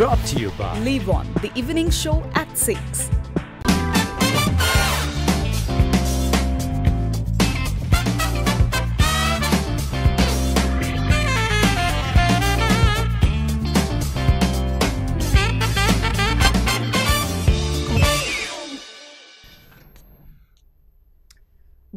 brought to you by Livon The Evening Show at 6.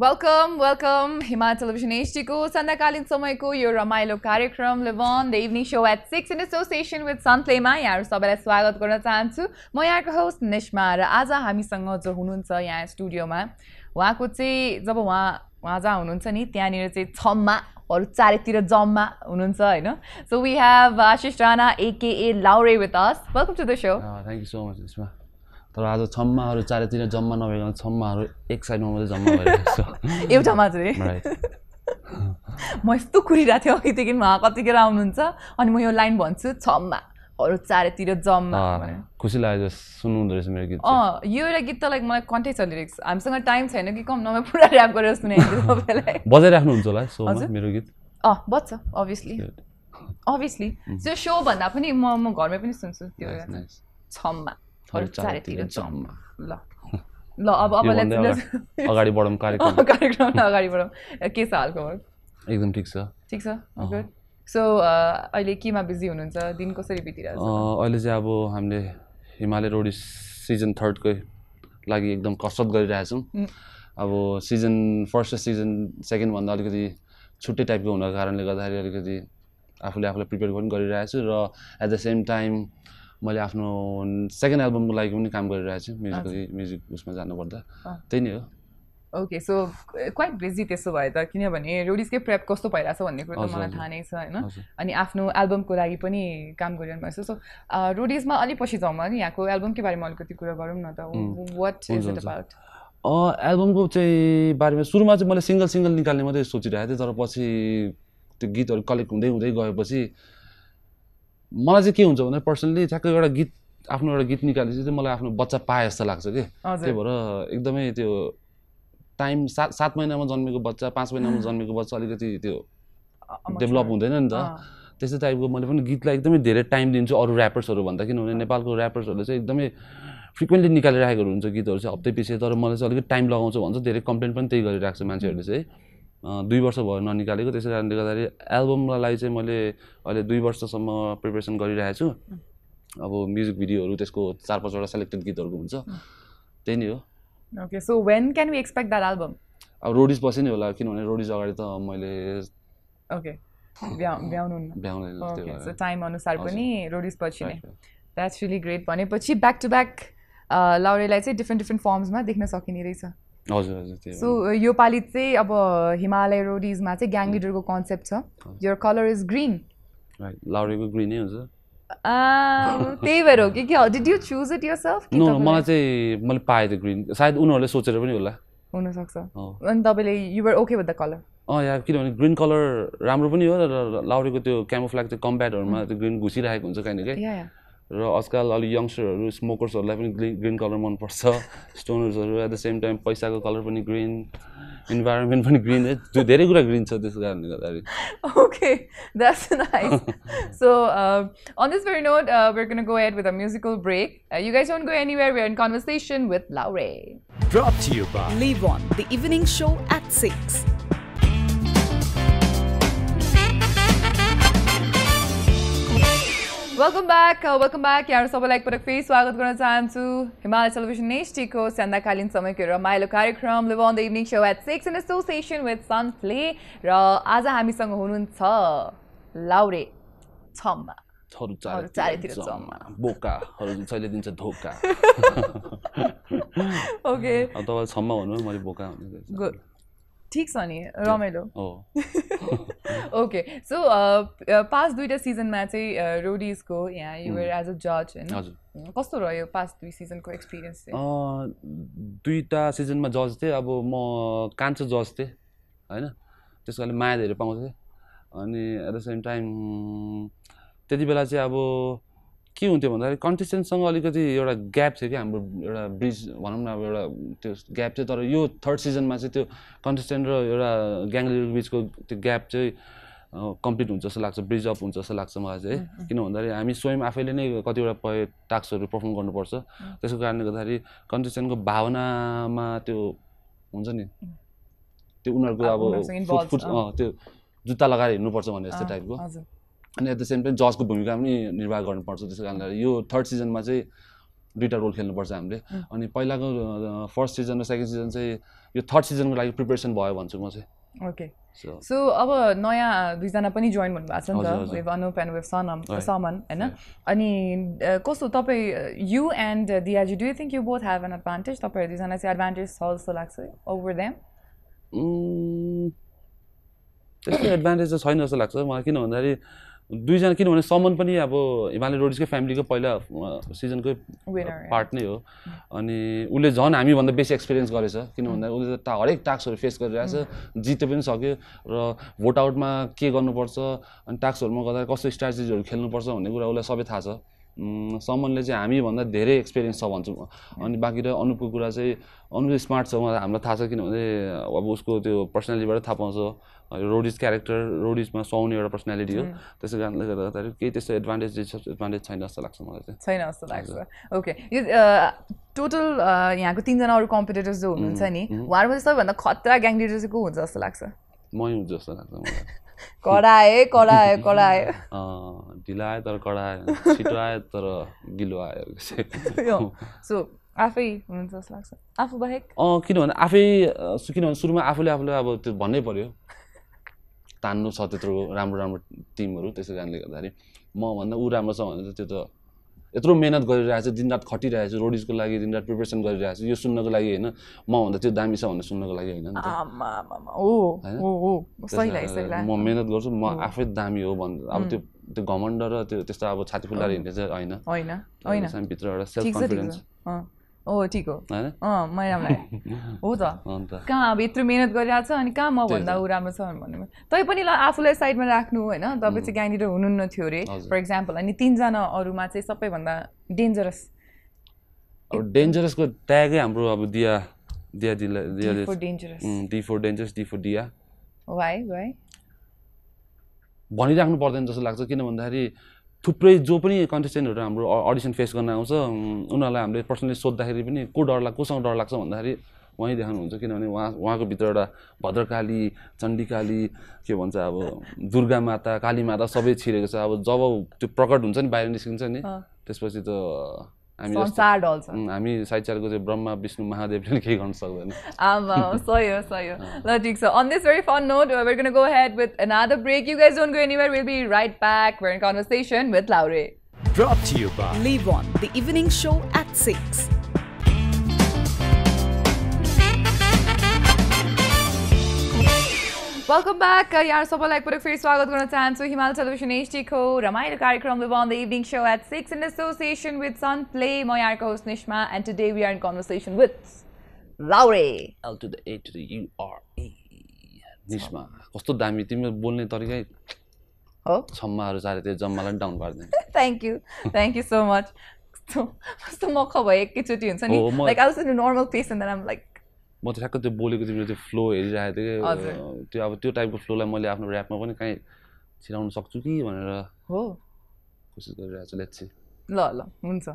Welcome, Himalaya Television HD ko, Sandhakalin Samay ko, your Ramailo Karyakram, Livon, the evening show at 6 in association with San Play ma. Yaar sabai swagat garna chahanchu. Ma yarko host Nishma ra aja hamisanga jo hununcha yaha studio ma, wahako chahi jab waha ja hununcha ni tyanira chahi chamma haru charetira jamma hununcha haina. So we have Ashish Rana aka Laure with us. Welcome to the show. Thank you so much, Nishma. So I चारैतिर जम्मा ल ल अब let's कार्यक्रम अगाडि बढौं के छ हालको वर्क एकदम ठीक छ गुड सो अहिले केमा बिजी हुनुहुन्छ दिन कसरी बितिरहेछ अहिले चाहिँ अब हामीले हिमालय रोडिस सिजन 3 को लागि एकदम कसरत गरिरहेछौं अब सिजन 1 र सिजन 2 भन्दा अलिकति छुट्टै टाइपको हुनको कारणले गर्दाखेरि अलिकति आफूले प्रिपेयर पनि गरिरहेछु र एट द सेम टाइम मैले आफ्नो सेकेन्ड एल्बमको लागि पनि काम गरिरहेको छु म्युजिक उसमा जानु पर्दा त्यही नै हो ओके सो क्वाइट बिजी त्यसो भए त किनभने रोडिसकै प्रेप कस्तो भइराछ भन्ने कुरा त मलाई थाहा नै छ हैन अनि आफ्नो एल्बमको लागि पनि काम गरिरहनु भएको छ सो रोडिसमा अलि पछि जाउँ अनि यहाँको एल्बमकै बारेमा अलिकति कुरा गरौँ न त व्हाट इज इट अबाउट एल्बमको चाहिँ बारेमा सुरुमा चाहिँ मैले सिंगल निकाल्ने मात्रै सोचिरहेको थिएँ तर पछि त्यो गीतहरु कलेक्ट हुँदै गएपछि मलाई चाहिँ के हुन्छ भने पर्सनली ठ्याक्कै एउटा गीत आफ्नो निकालेपछि चाहिँ मलाई आफ्नो बच्चा पाए जस्तो लाग्छ के त्यही भएर एकदमै त्यो टाइम 7 महिनामा जन्मेको बच्चा 5 महिनामा जन्मेको बच्चा अलिकति त्यो डेभलप हुँदैन नि त त्यसै टाइपको मैले पनि गीतलाई एकदमै धेरै टाइम दिन्छु अरु र्‍यापर्सहरु भन्दा किनभने नेपालको र्‍यापर्सहरुले चाहिँ एकदमै फ्रिक्वेन्टली निकालिरहेको हुन्छ गीतहरु चाहिँ हप्ते पछि तर मलाई चाहिँ अलिक टाइम लगाउँछ भन्छ धेरै कम्प्लेन्ट पनि त्यही गरिरहेको छ मान्छेहरुले चाहिँ 2 वर्ष भयो ननिकालेको त्यसै कारणले गर्दा एल्बमलाई चाहिँ मैले अहिले 2 वर्षसम्म प्रिपरेसन गरिरहेको छु अब म्युजिक भिडियोहरु त्यसको 4-5 वटा सिलेक्टेड गीतहरुको हुन्छ त्यही नै हो okay so when can we expect that album अब रोडिस पछि नै होला किनभने रोडिस अगाडि त मैले ओके ब्याउनु ओके सो टाइम अनुसार पनि रोडिस पछि नै दैट्स रियली ग्रेट भनेपछि ब्याक टु ब्याक लाउरेलाई चाहिँ डिफरेन्ट फर्म्समा देख्न सकिने रहेछ So यो पाली चाहिँ अब हिमालय रोडिज मा चाहिँ ग्याङ लिडरको कन्सेप्ट छ your colour is green right लाउरेको ग्रीन नै हुन्छ त्यही भएर हो कि did you choose it yourself कि तपाईले मलाई चाहिँ मैले पाए त्यो ग्रीन सायद उनीहरुले सोचेर पनि होला हुन सक्छ अनि तपाईले you were okay with the colour यार किनभने ग्रीन कलर राम्रो पनि हो र लाउरेको त्यो क्यामोफ्ल्याग त्यो कम्ब्याटहरुमा त्यो ग्रीन घुसिरहेको हुन्छ कहिलेकाहीँ र आजकल अलि यंगस्टरहरु स्मोकर्सहरुलाई पनि ग्रीन कलर मन पर्छ स्टोनर्सहरु एट द सेम टाइम पैसाको कलर पनि ग्रीन एन्भायरनमेन्ट पनि ग्रीन त्यो धेरै कुरा ग्रीन छ त्यसको कारणले गर्दा okay that's nice so on this very note we are going to go ahead with a musical break you guys don't go anywhere we are in conversation with Laure brought to you by लिभन the evening show at 6 Welcome back. Yaar sabai like parak face swagat garna chahanchu Himalaya Television HD ko sandhakalin samayko ramailo karyakram live on the evening show at 6 in association with Sun Play ra aja hamisanga hununcha Laure chamma haru charetira chamma boka haru chaile dincha dhoka Okay atawa chamma bhannu mali boka hunne Good ठीक छ नि रमाइलो okay so past दुईटा सिजनमा चाहिँ Roadies को यहाँ you were as a जज हैन कस्तो रह्यो पास्ट दुई सिजनको एक्सपीरियन्स चाहिँ दुईटा सिजनमा जज थिए अब म कान्छो जज थिए हैन त्यसकारणले माया धेरै पाउँथे अनि एट द सेम टाइम त्यति बेला चाहिँ अब के हुन्थ्यो भन्दा कन्टेस्टेन्टसँग अलिकति एउटा ग्याप थियो कि हाम्रो एउटा ब्रिज भनौं न अब एउटा त्यो ग्याप थियो तर यो थर्ड सिजनमा चाहिँ त्यो कन्टेस्टेन्ट र एउटा ग्याङ लिडर बीचको त्यो ग्याप चाहिँ complete हुन्छ जस्तो लाग्छ ब्रिज अप हुन्छ जस्तो लाग्छ मलाई चाहिँ किन भन्दाखेरि हामी स्वयं आफैले नै कतिवटा टास्कहरु परफर्म गर्नु पर्छ त्यसको कारणले गर्दाखेरि कन्टेस्टेन्टको भावनामा त्यो हुन्छ नि त्यो उनीहरुको अब त्यो जुत्ता लगाएर हिड्नु पर्छ भन्ने जस्तो टाइपको अनि एट द सेम टाइम जजको भूमिका पनि निर्वाह गर्नु पर्छ त्यसको कारणले यो थर्ड सिजनमा चाहिँ दुईटा रोल खेल्नु पर्छ हामीले अनि पहिलाको फर्स्ट सिजन र सेकेन्ड सिजन चाहिँ यो थर्ड सिजनको लागि प्रिपरेसन भयो भन्छु म चाहिँ Okay. So, our new designer pani joined with us. We've Anup and we've Saman, right? And Kosto, Tope, you and Diyaji, do you think you both have an advantage? Tope, designer say advantage also lakse over them. Just advantage is high also lakse. Marki no, that is. दुई जना किनभने समन पनि अब हिमालय रोडिसको फ्यामिलीको पहिला सिजनको part नै हो अनि उले झन् हामी भन्दा बेसी एक्सपीरियन्स गरेछ किन भन्दा उले त हरेक टास्कहरु फेस गरिरहेछ जिते पनि सक्यो र भोट आउटमा के गर्नुपर्छ अनि टास्कहरुमा गर्दा कस्तो स्ट्र्याटेजीहरु खेल्नुपर्छ भन्ने कुरा उले सबै थाहा छ समनले चाहिँ हामी भन्दा धेरै एक्सपीरियन्स छ भन्छु म अनि बाकी र अनुपको कुरा चाहिँ अनुप स्मार्ट छ हामीलाई थाहा छ किनभने अब उसको त्यो पर्सनालिटीबाट थाहा पाउँछ रोडिज क्यारेक्टर रोडिजमा सुहाउने एउटा पर्सनालिटी हो त्यसै कारणले गर्दा केही त्यस्तो एडभान्टेज छैन जस्तो लाग्छ मलाई चाहिँ छैन जस्तो लाग्छ ओके यो टोटल यहाँको तीन जना अरु कम्पिटिटर्स जो हुनुहुन्छ नि उहाँहरुमा सबैभन्दा खतरा ग्याङ लिडर चाहिँ को हुन्छ जस्तो लाग्छ मै हुन्छ जस्तो लाग्छ मलाई कडाए कडाए कडाए अ ढिलाए तर कडाए छिटो आए तर गिलो आए सो आफै हुन्छ जस्तो लाग्छ आफु बाहेक किनभने आफै किनभने सुरुमा आफुले आफुले अब त्यो भन्नै पर्यो तान्नु छ त्यत्रो राम्रो राम्रो टिमहरु त्यसै कारणले गर्दाखेरि म भन्दा उ राम्रो छ भने त्यो त यत्रो मेहनत गरिरहेछ दिनरात खटिरहेछ रोडिजको लागि दिनरात प्रिपरेसन गरिरहेछ यो सुन्नको लागि हैन म भन्दा त्यो दामी छ भन्ने सुन्नको लागि हैन नि आमा आमा ओ ओ सही लाग्छ म मेहनत गर्छु म आफै दामी हो भन् अब त्यो त्यो घमण्ड र त्यो त्यस्तो अब छाती फुल्लाएर हिँड्ने चाहिँ हैन हैन हैन भित्र एउटा सेल्फ कन्फिडेन्स ओ ठीक हो मलाई राम्रो लाग्यो हो त कहाँ अब यत्रो मेहनत गरिरहेछ अनि कहाँ म भन्दा उ राम्रो छ भन्ने तै पनि आफुलाई साइडमा राख्नु हैन तपाई चाहिँ ग्याङ लिडर हुनुहुन्न थियो रे फर एक्जाम्पल अनि तीन जना अरुमा चाहिँ सबैभन्दा डेन्जरस अब डेन्जरसको ट्यागै हाम्रो अब दिया दिया दिला दिया for dangerous D for dangerous D for Diya why why भनिराख्नु पर्दैन जस्तो लाग्छ किन भन्दाखेरि थुप्रै जो पनि कन्टेस्टेन्टहरु हाम्रो अडिसन फेस गर्न आउँछ उनीहरुलाई हामीले पर्सनली सोध्दाखेरि पनि को डर लाग्छ कोसँग डर लाग्छ भन्दाखेरि वही देखाउनुहुन्छ किनभने उहाँको भित्र एउटा भद्रकाली चण्डीकाली के भन्छ अब दुर्गा माता काली माता सबै छिरेको छ अब जब त्यो प्रकट हुन्छ नि बाहिर निस्किन्छ नि त्यसपछि त हामी साइचारको चाहिँ ब्रह्मा विष्णु महादेवले के गर्न सक्दैन आमा सही हो ल ठीक छ on this very fun note we're going to go ahead with another break you guys don't go anywhere we'll be right back we're in conversation with Laure brought to you by Livon the evening show at 6 Welcome back. यार सबैलाई एकपटक फेरि स्वागत गर्न चाहन्छु Himalaya television एचटीको रमाइलो कार्यक्रम लिभन the evening show at 6 in association with San Play. म यारको host Nishma and today we are in conversation with Laure. L to the A to the U R E. Nishma कस्तो दामी तिम्रो बोल्ने तरिका हो छम्माहरु सारे त्यो जम्मालाई डाउन गर्दै. Thank you so much. कस्तो मख भयो एकैचोटी हुन्छ नि like I was in a normal pace and then I'm like म त ठ्याक्क त्यो बोलेको तिम्रो त्यो फ्लो हेरिरहेको थिएँ त्यो अब त्यो टाइपको फ्लोलाई मैले आफ्नो ऱ्यापमा पनि कहीं छिराउन सक्छु कि भनेर हो कोसिस गरिरहेछु लेट्स सी ल ल हुन्छ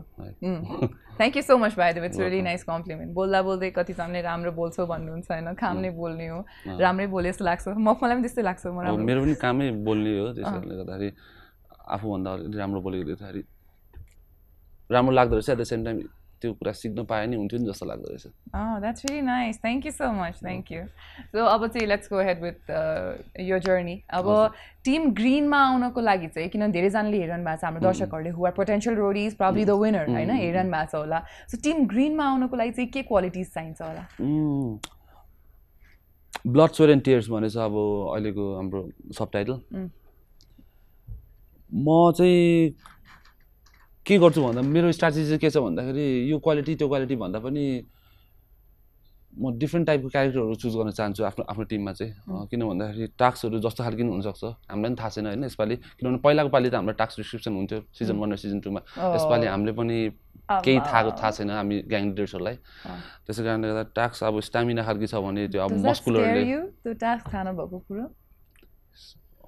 thank you so much by the way it's really nice compliment बोल्दा बोल्दै कति जनाले राम्रो बोल्छौ भन्नुहुन्छ हैन कामले बोल्ने हो राम्रै बोले जस्तो लाग्छ मलाई पनि त्यस्तै लाग्छ मेरो पनि कामै बोल्ने हो त्यसैले गर्दाखेरि आफु भन्दा अलि राम्रो बोलेको देख्दाखेरि राम्रो लाग्दो रहेछ at the same time Oh, that's really nice. Thank you so much. Thank you. So, let's go ahead with your journey. Team Green ma unko lagi chahi kina dherai janale heriran bhayeko hamro darshakharule who are potential roadies, probably the winner, haina heriran bhayeko hola. So, Team Green ma unko lagi chahi ke qualities चाहिन्छ होला? Blood, sweat and tears bhanecha अब अहिलेको हाम्रो subtitle. म चाहिँ के गर्छु भन्दा मेरो स्ट्र्याटेजी के छ भन्दाखेरि यो क्वालिटी त्यो क्वालिटी भन्दा पनि म डिफ्रेन्ट टाइपको क्यारेक्टरहरु चुज गर्न चाहन्छु आफ्नो आफ्नो टिममा चाहिँ किन भन्दाखेरि टास्कहरु जस्तो खालको हुन सक्छ हामीलाई पनि थाहा छैन हैन यसपाली किनभने पहिलाको पाली त हाम्रो टास्क डिस्क्रिप्सन हुन्थ्यो सिजन 1 र सिजन 2 मा यसपाली हामीले पनि केही थाहा छैन हामी ग्याङ लिडर्सहरुलाई त्यसै कारणले गर्दा टास्क अब स्टामिना खालको छ भने त्यो अब मस्कुलरले त्यो टास्क खान भएको कुरा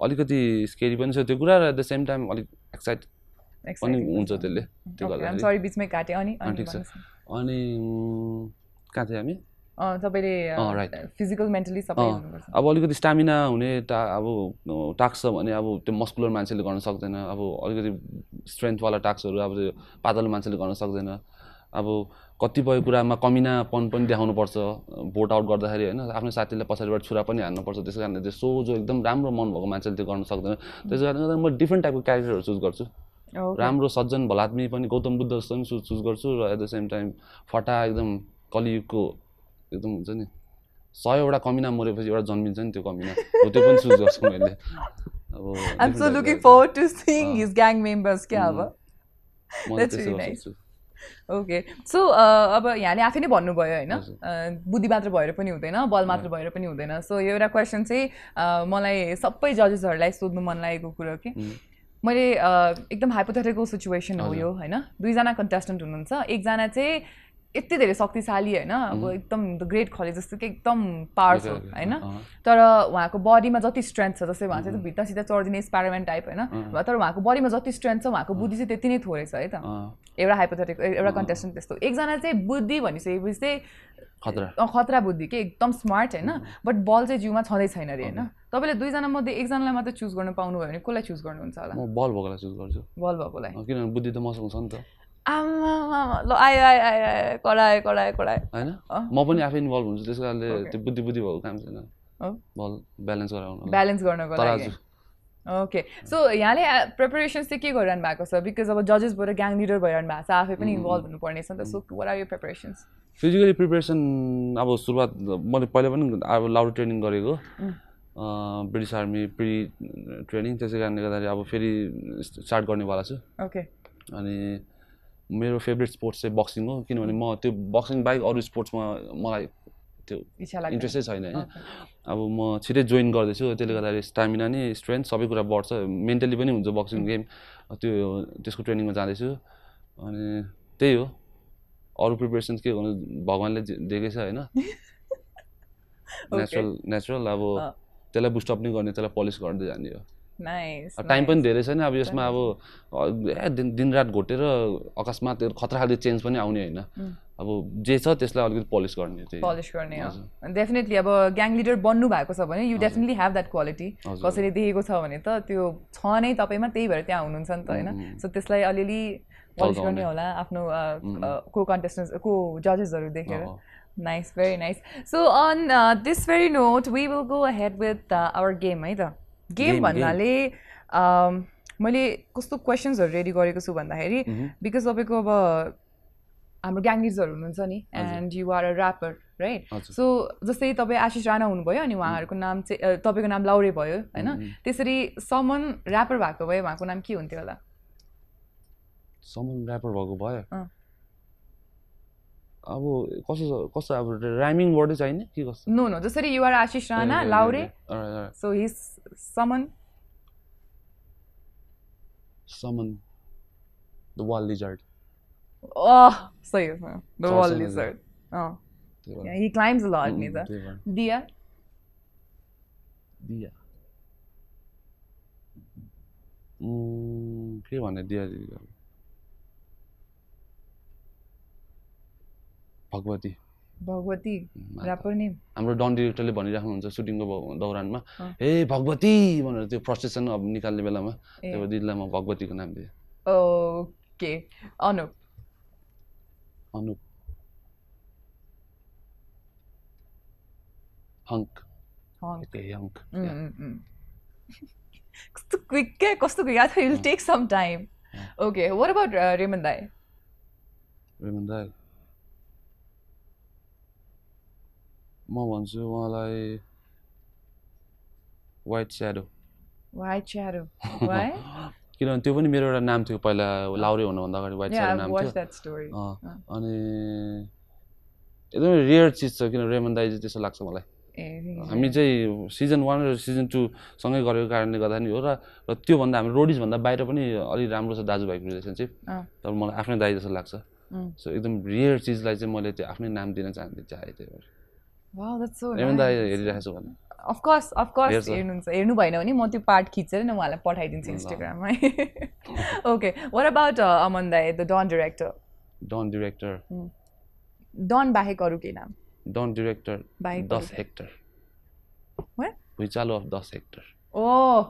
अलिकति स्केरी पनि छ त्यो कुरा र एट द सेम टाइम अलिक एक्साइट पनि हुन्छ त्यसले त्यो गर्दा आइ एम सरी बीचमै काटे अनि अनि काटे हामी तपाईले फिजिकल मेन्टली सबै अब अलिकति स्टामिना हुने अब टास्क छ भने अब त्यो मस्कुलर मान्छेले गर्न सक्दैन अब अलिकति स्ट्रेंथ वाला टास्कहरु अब पातलो मान्छेले गर्न सक्दैन अब कतिपय कुरामा कमिनापन पनि देखाउनु पर्छ बोट आउट गर्दाखेरि हैन आफ्नो साथीले पछाडीबाट छुरा पनि हान्नु पर्छ त्यसकारणले त्यो सो जो एकदम राम्रो मन भएको मान्छेले त्यो गर्न सक्दैन त्यसकारणले म डिफरेंट टाइपको क्यारेक्टरहरु चुज गर्छु राम्रो सज्जन भलात्मी पनि गौतम बुद्ध जस्तो चुज गर्छु र एट द सेम टाइम फटा एकदम कलियुगको एकदम हुन्छ नि 100 वटा कमिना मरेपछि एउटा जन्मिन्छ नि त्यो कमिना हो त्यो पनि चुज गर्छु मैले अब I'm so looking forward to seeing his gang members क्या अब That's really nice Okay. So, अब यानी आफै नै भन्नु भयो हैन बुद्धि मात्र भएर पनि हुँदैन बल मात्र भएर पनि हुँदैन सो यो एउटा क्वेशन चाहिँ मलाई सबै जजेसहरुलाई सोध्नु मन लागेको कुरा हो कि मैले एकदम हाइपोथेटिकल सिचुएसन हो यो हैन दुई जना कन्टेस्टेन्ट हुनुहुन्छ एक जना चाहिँ यति धेरै शक्तिशाली हैन अब एकदम द ग्रेट खले जस्तो के एकदम पावरफुल हैन तर उहाँको बडीमा जति स्ट्रेंथ छ जस्तै भन्छ त्यो भित्रसित चर्दिने स्पाइडरम्यान टाइप हैन तर उहाँको बडीमा जति स्ट्रेंथ छ उहाँको बुद्धि चाहिँ त्यति नै थोरै छ है त एउटा हाइपोथेटिकल एउटा कन्टेस्टेन्ट त्यस्तो एक जना चाहिँ बुद्धि भनिसकेपछि चाहिँ खतरा बुद्धि के एकदम स्मार्ट हैन बट बल चाहिँ जिउमा छदै छैन रे हैन तपाईले दुई जना मध्ये एक जनालाई मात्र चुज गर्न पाउनु भयो भने कोलाई चुज गर्नुहुन्छ होला म बल भकोलाई चुज गर्छु बल भकोलाई किनभने बुद्धि त मसँग छ नि त आमा ल आय आय आय कोडाय कोडाय कोडाय हैन म पनि आफै इन्भल्भ हुन्छु त्यसकारणले त्यो बुद्धि भएको काम छैन हो बल ब्यालेन्स गर्नको लागि ओके सो यहाँले प्रिपरेशन्स चाहिँ के गरिरहनु भएको छ बिकज अब जजेस भएर ग्याङ लिडर भइरहनु भएको छ आफै पनि इन्भल्भ हुनु पर्ने छ नि त so what are your preparations physically preparation अब सुरुवात मैले पहिले पनि अब लाउर ट्रेनिङ गरेको ब्रिटिश आर्मी प्री ट्रेनिङ त्यसकारणले गर्दा अब फेरि स्टार्ट गर्नेवाला छु ओके अनि मेरो फेभरेट स्पोर्ट्स चाहिँ बक्सिङ हो किनभने म त्यो बक्सिङ बाहेक अरु स्पोर्ट्समा मलाई त्यो इन्ट्रेस्ट छैन हैन अब म छिटै जोइन गर्दैछु त्यसले गर्दा स्टामिना नि स्ट्रेंथ सबै कुरा बढ्छ मेन्टली पनि हुन्छ बक्सिङ गेम त्यो त्यसको ट्रेनिङमा जाँदैछु अनि त्यही हो अरु प्रिपरेशन्स के गर्नु भगवानले दिएको छ हैन नेचुरल अब त्यसलाई बुस्ट अप नि गर्ने त्यसलाई पोलिश गर्दै जाने हो नाइस टाइम पनि धेरै छैन अब यसमा अब दिनरात घोटेर अकस्मात खतरा खाली चेन्ज पनि आउने हैन अब जे छ त्यसलाई अलिकति पोलिश गर्ने त्यही पोलिश गर्ने हो डेफिनेटली अब ग्याङ लिडर बन्नु भएको छ भने you definitely have that quality कसैले देखेको छ भने त त्यो छ नै तपाईमा त्यही भएर त्यहाँ हुनुहुन्छ नि त हैन सो त्यसलाई अलिअलि पोलिश गर्ने होला आफ्नो को कन्टेस्टेन्ट्स को जजेसहरु देखेर nice very nice so on this very note we will go ahead with our game है त गेम भन्नाले मैले कस्तो क्वेशन्सहरु रेडी गरेको छु भन्दाखेरि बिकज तपाईको अब हाम्रो ग्याङ लिडर्सहरु हुनुहुन्छ नि and you are a rapper right so जस्तै तपाई आशीष राणा हुनुभयो अनि उहाँहरुको नाम चाहिँ तपाईको नाम लाउरे भयो हैन त्यसरी समन र्यापर भएको भए उहाँको नाम के हुन्थ्यो होला समन र्यापर भएको भयो अब कस्तो कस्तो अब र्यामिङ वर्ड चाहिँ नि के कस्तो नो नो जसरी you are Ashish Rana Laure so he is someone the wall lizard सही हो the wall lizard he climbs a lot नि त दिया दिया के भन्ने दिया भगवती भगवती र्यापर नेम हाम्रो डन डाइरेक्टरले भनिराख्नु हुन्छ सुटिङको दौरानमा हे भगवती भनेर त्यो प्रोसेसन अब निकाल्ने बेलामा त्यो दिदीलाई म भगवतीको नाम दिए okay Anup Anup hunk hunk hunk कस्तो क्विक के कस्तो याद it will take some time okay what about Reman दाई म भन्छु उहाँलाई व्हाइट स्याडो व्हाई किनभने त्यो पनि मेरो एउटा नाम थियो पहिला लाउरे हुनुभन्दा अगाडि व्हाइट स्याडो नाम थियो अनि एकदम रेयर चीज छ किन रेमन दाइ चाहिँ त्यस्तो लाग्छ मलाई हामी चाहिँ सिजन 1 र सिजन 2 सँगै गरेको कारणले गर्दा नि हो र त्यो भन्दा हामी रोडिज भन्दा बाहिर पनि अलि राम्रो छ दाजुभाइको रिलेशनशिप तर मलाई आफ्नै दाइ जस्तो लाग्छ सो एकदम रेयर चीजलाई चाहिँ मैले त्यो आफ्नै नाम दिन चाहन्थे चाहे त्यही भएर Wow, that's so nice. Even though I really have so many. Of course, you part Instagram. Okay, what about Amandai, the Don director? Don director. Don bahek aru ke naam? Don director. 10 hectare. What? Bhuichalo of 10 hectare. Oh.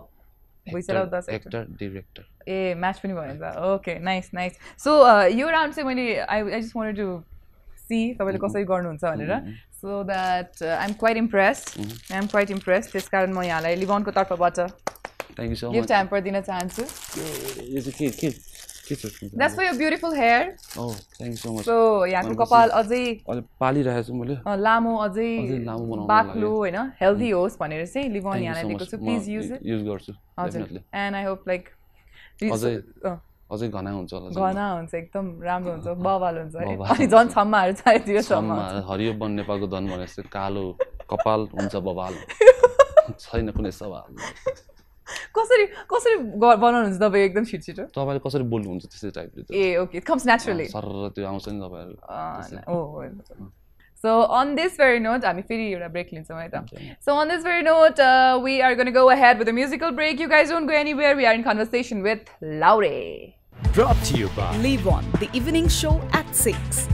Hector, actor, director. Eh, match pani bhanenza. Okay, nice, nice. So your round se I just wanted to see tapaile kasari garnu huncha bhanera. So that I'm quite impressed. I'm quite impressed. This karan ma yahalai Livon ko tarfabata. Thank you so much. Gift hamper dina chahanchu. Yes, that's for your beautiful hair. Oh, thank you so much. So yako kapal ajai pali rahechu mule. Lamo ajai lamo banaunu baklo haina healthy host bhanera chai Livon yahalai diko chu. Please use it. Use garchu. Definitely. And I hope like it comes naturally. So on this very note, I mean, so on this very note, we are going to go ahead with a musical break. You guys don't go anywhere. We are in conversation with Laure. Brought to you by Livon, the evening show at 6.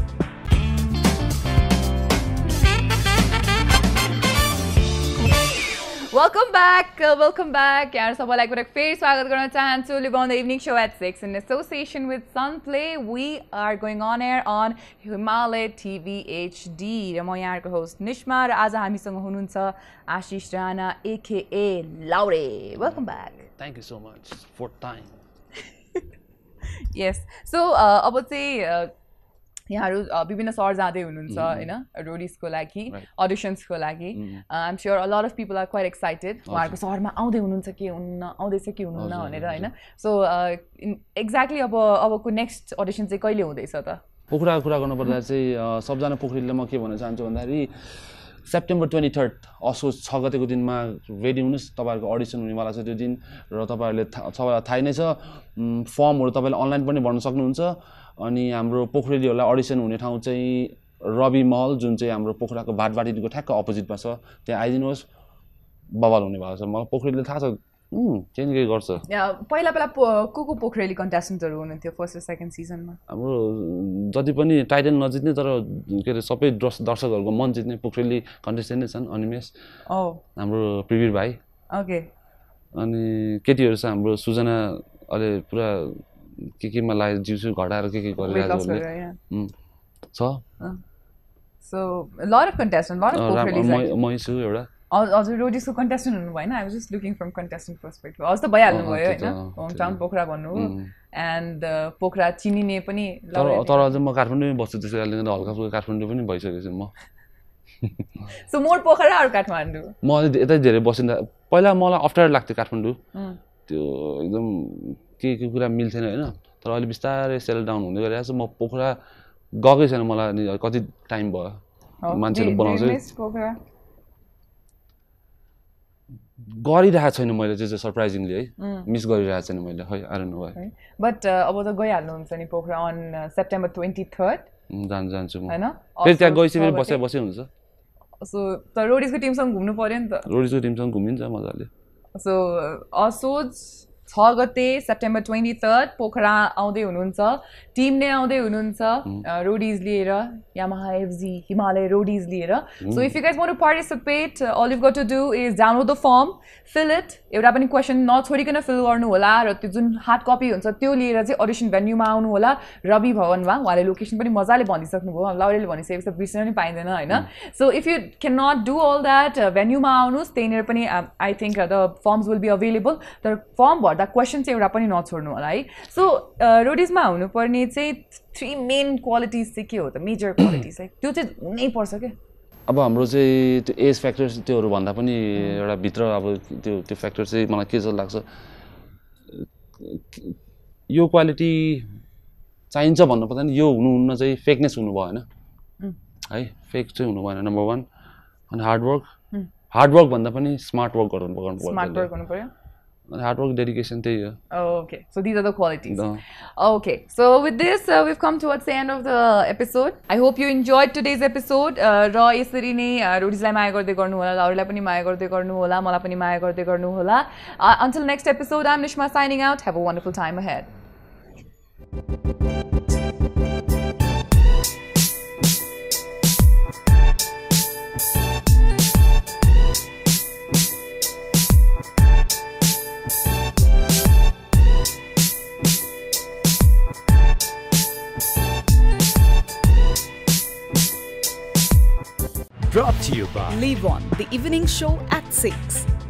Welcome back, welcome back. Yaar sabalai ek feri swagat garna chahanchu Livon the evening show at 6 in association with San Play. We are going on air on Himalaya TV HD. Ra ma yaharko host Nishma ra aaj hamisanga hununcha Ashish Rana aka Laure. Welcome back. Thank you so much for time. Yes. So about the Bibina Sars Ade Ununsa, Roadies Kolaki, auditions Kolaki. I'm sure a lot of people are quite excited. So, exactly about next auditions, they call you this other. September 23rd, also Sagate Gudinma, Redunus, Tabago audition, Nimalasudin, Rotabal Thainesa, form or Tabel online Bunny Bonsagnunsa, Oni Ambro Pokridiola audition Unitaunce, Robbie Mall, Junce Ambro Pokraka, Badvati Gotaka, opposite Basso, the Idinos Bavalunivas, Pokrid Tasa, Jenny Gorsa. Yeah, Poilapala Kuku Pokrelli contestant alone in the first or second season. Dotiponi, Titan, Nozit, get a soppy dorsal or Monzit, Pokrelli contestants and anonymous. Oh, I'm preview by. Okay. On Katie or Sam, Susanna, Pura Kikimalai, Juice, Goddard, Kiki. So? So, a lot of contestants, a lot of Pokrelli. Also, Roadies ko contestant hunu bhaina. I was just looking from contestant perspective. Also, bhayalnu bhayo हैन. Hometown Pokhara भन्नु and Pokhara चिनिने पनि लाउनु. तर अझ म काठमाडौँमै बस्छु त्यसैले गर्दा हल्का काठमाडौँ पनि भइसकेछ म. So more Pokhara or Kathmandu? म यतै धेरै बसिन्दा पहिला मलाई अप्ठ्यारो लाग्थ्यो काठमाडौँ. त्यो एकदम के कुरा मिल्थेन हैन. तर अहिले बिस्तारै सेटल डाउन हुँदै गइरहेछ. म पोखरा गएकै छैन मलाई कति टाइम भयो. मान्छेले बोलाउँछ. गरिरहेछ हैन मैले चाहिँ सरप्राइजिंगली है मिस गरिरहेछ नि मैले है I don't know why but अब त गइहाल्नु हुन्छ नि पोखरा अन सेप्टेम्बर 23rd जान्छु म हैन फेरि त्यहाँ गएपछि फेरि बसे हुन्छ सो त रोडिस को टिम सँग घुम्नु पर्यो नि त रोडिस को टिम सँग घुमिन्छ मजाले सो असोज 6 गते सेप्टेम्बर 23rd पोखरा आउँदै हुनुहुन्छ टिम नै आउँदै हुनुहुन्छ रोडिज लिएर यामाहा एफजी हिमालय रोडिज लिएर so if you guys want to participate all you have got to do is download the form fill it एउटा पनि क्वेशन नछोडिकन फिल गर्नु होला र त्यो जुन हार्ड कपी हुन्छ त्यो लिएर चाहिँ ऑडिशन भेन्यूमा आउनु होला रवि भवनमा उहाँले लोकेशन पनि मजाले भनिसक्नु भयो लाउरेले भनिसकेपछि बिर्सन नि पाइदैन हैन so if you can not do all that भेन्यूमा आउनुस् त्यैनेर पनि I think the forms will be available the form भर्दा question चाहिँ एउटा पनि नछोड्नु होला है सो रोडिज मा हुनु पर्ने चाहिँ थ्री मेन क्वालिटीज चाहिँ के हो त मेजर क्वालिटीज है त्यो चाहिँ हुनै पर्छ के अब हाम्रो चाहिँ त्यो एज फ्याक्टर्स त्योहरु भन्दा पनि एउटा भित्र अब त्यो त्यो फ्याक्टर चाहिँ मलाई के जस्तो लाग्छ यो क्वालिटी चाहिन्छ भन्नु पर्दैन यो हुनु हुन्न चाहिँ फेकनेस हुनु भएन है फेक चाहिँ हुनु भएन नम्बर 1 अनि हार्ड वर्क भन्दा पनि स्मार्ट वर्क गर्नुपर्छ hard work, dedication. Okay, so these are the qualities. Okay, so with this, we've come towards the end of the episode. I hope you enjoyed today's episode. Raw yesari ne Roadies maya garde garnu hola, Laure lai pani maya garde garnu hola, mala pani maya garde garnu hola. Until next episode, I'm Nishma signing out. Have a wonderful time ahead. Brought to you by Livon The Evening Show at 6.